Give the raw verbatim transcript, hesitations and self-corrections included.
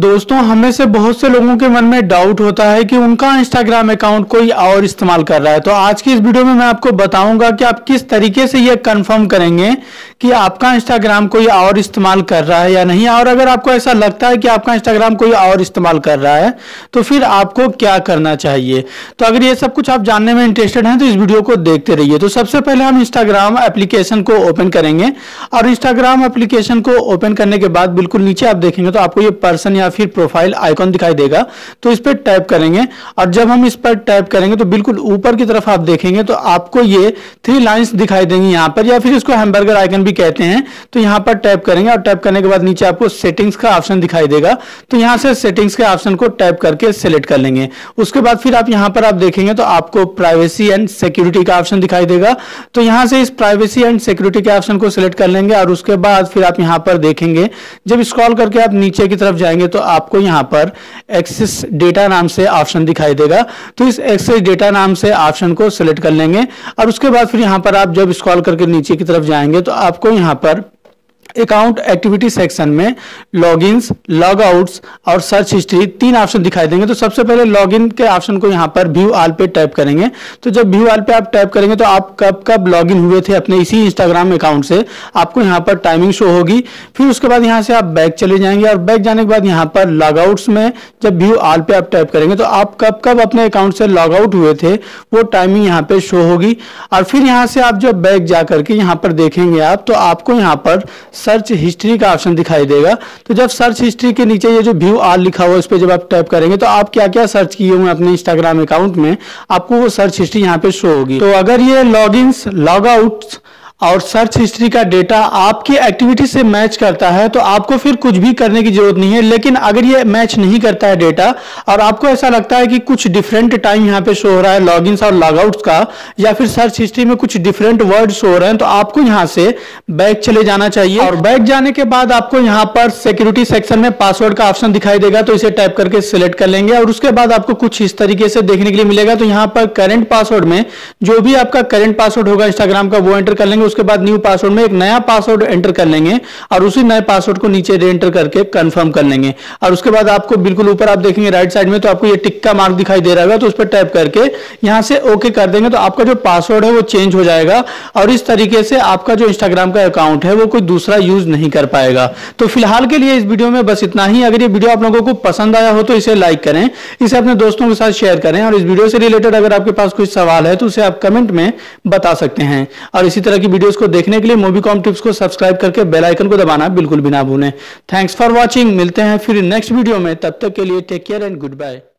दोस्तों, हमें से बहुत से लोगों के मन में डाउट होता है कि उनका इंस्टाग्राम अकाउंट कोई और इस्तेमाल कर रहा है। तो आज की इस वीडियो में मैं आपको बताऊंगा कि आप किस तरीके से यह कंफर्म करेंगे कि आपका इंस्टाग्राम कोई और इस्तेमाल कर रहा है या नहीं। और अगर आपको ऐसा लगता है कि आपका इंस्टाग्राम कोई और इस्तेमाल कर रहा है तो फिर आपको क्या करना चाहिए। तो अगर ये सब कुछ आप जानने में इंटरेस्टेड हैं तो इस वीडियो को देखते रहिए। तो सबसे पहले हम इंस्टाग्राम एप्लीकेशन को ओपन करेंगे और इंस्टाग्राम एप्लीकेशन को ओपन करने के बाद बिल्कुल नीचे आप देखेंगे तो आपको ये पर्सन या फिर प्रोफाइल आइकॉन दिखाई देगा। तो इस पर टैप करेंगे और जब हम इस पर टैप करेंगे तो बिल्कुल ऊपर की तरफ आप देखेंगे तो आपको ये थ्री लाइंस दिखाई देंगी यहाँ पर, या फिर इसको हैमबर्गर आइकन भी कहते हैं। तो यहाँ पर टैप करेंगे और टैप करने के बाद नीचे आपको सेटिंग्स का ऑप्शन दिखाई देगा। तो यहाँ से सेटिंग्स के ऑप्शन को टैप करके सिलेक्ट कर लेंगे। उसके बाद फिर आप यहाँ पर आप देखेंगे तो आपको प्राइवेसी एंड सिक्योरिटी का ऑप्शन दिखाई देगा। तो यहाँ से इस प्राइवेसी एंड सिक्योरिटी के ऑप्शन को सिलेक्ट कर लेंगे और उसके बाद फिर आप यहाँ पर देखेंगे, जब स्क्रॉल करके आप नीचे की तरफ जाएंगे तो आपको यहाँ पर एक्सेस डेटा नाम से ऑप्शन दिखाई देगा। तो इस एक्सेस डेटा नाम से ऑप्शन को सिलेक्ट कर लेंगे और उसके बाद फिर यहाँ पर आप जब स्क्रॉल करके नीचे की तरफ जाएंगे तो आपको यहाँ पर अकाउंट एक्टिविटी सेक्शन में लॉगिन्स, लॉगआउट्स और सर्च हिस्ट्री तीन ऑप्शन दिखाई देंगे। तो सबसे पहले लॉगिन के ऑप्शन को यहाँ पर व्यू ऑल पे टैप करेंगे। तो जब व्यू ऑल पे आप टैप करेंगे तो आप कब कब लॉगिन हुए थे अपने इसी इंस्टाग्राम अकाउंट से, आपको यहाँ पर टाइमिंग शो होगी। फिर उसके बाद यहाँ से आप बैक चले जाएंगे और बैक जाने के बाद यहाँ पर लॉगआउट्स में जब व्यू ऑल पे आप टैप करेंगे तो आप कब कब अपने अकाउंट से लॉगआउट हुए थे वो टाइमिंग यहाँ पे शो होगी। और फिर यहाँ से आप जब बैक जा करके यहाँ पर देखेंगे आप तो आपको यहाँ पर सर्च हिस्ट्री का ऑप्शन दिखाई देगा। तो जब सर्च हिस्ट्री के नीचे ये जो व्यू ऑल लिखा हुआ है उस पर जब आप टैप करेंगे तो आप क्या क्या सर्च किए हुए अपने इंस्टाग्राम अकाउंट में, आपको वो सर्च हिस्ट्री यहाँ पे शो होगी। तो अगर ये लॉगिन्स, लॉगआउट्स और सर्च हिस्ट्री का डेटा आपके एक्टिविटी से मैच करता है तो आपको फिर कुछ भी करने की जरूरत नहीं है। लेकिन अगर ये मैच नहीं करता है डेटा और आपको ऐसा लगता है कि कुछ डिफरेंट टाइम यहाँ पे शो हो रहा है लॉगिन्स और लॉगआउट्स का, या फिर सर्च हिस्ट्री में कुछ डिफरेंट वर्ड शो हो रहे हैं, तो आपको यहाँ से बैक चले जाना चाहिए। और बैक जाने के बाद आपको यहाँ पर सिक्योरिटी सेक्शन में पासवर्ड का ऑप्शन दिखाई देगा। तो इसे टाइप करके सिलेक्ट कर लेंगे और उसके बाद आपको कुछ इस तरीके से देखने के लिए मिलेगा। तो यहाँ पर करेंट पासवर्ड में जो भी आपका करेंट पासवर्ड होगा इंस्टाग्राम का वो एंटर कर लेंगे। उसके बाद न्यू पासवर्ड में एक नया पासवर्ड एंटर कर लेंगे और उसी नए पासवर्ड को नीचे एंटर करके कंफर्म कर लेंगे। और उसके बाद आपको बिल्कुल ऊपर आप देखेंगे राइट साइड में तो आपको ये टिक का मार्क दिखाई दे रहा है, तो उस पर टैप करके यहां से ओके कर देंगे। तो आपका जो पासवर्ड है वो चेंज हो जाएगा और इस तरीके से आपका जो इंस्टाग्राम का अकाउंट है वो कोई दूसरा यूज नहीं कर पाएगा। तो फिलहाल के लिए इस वीडियो में बस इतना ही। अगर ये वीडियो आप लोगों को पसंद आया हो तो इसे लाइक करें, इसे अपने दोस्तों के साथ शेयर करें और इस वीडियो से रिलेटेड अगर आपके पास कोई सवाल है तो उसे आप कमेंट में बता सकते हैं। और इसी तरह की वीडियोस को देखने के लिए मोबी कॉम टिप्स को सब्सक्राइब करके बेल आइकन को दबाना बिल्कुल भी ना भूलें। Thanks for watching. मिलते हैं फिर नेक्स्ट वीडियो में, तब तक के लिए take care and good bye.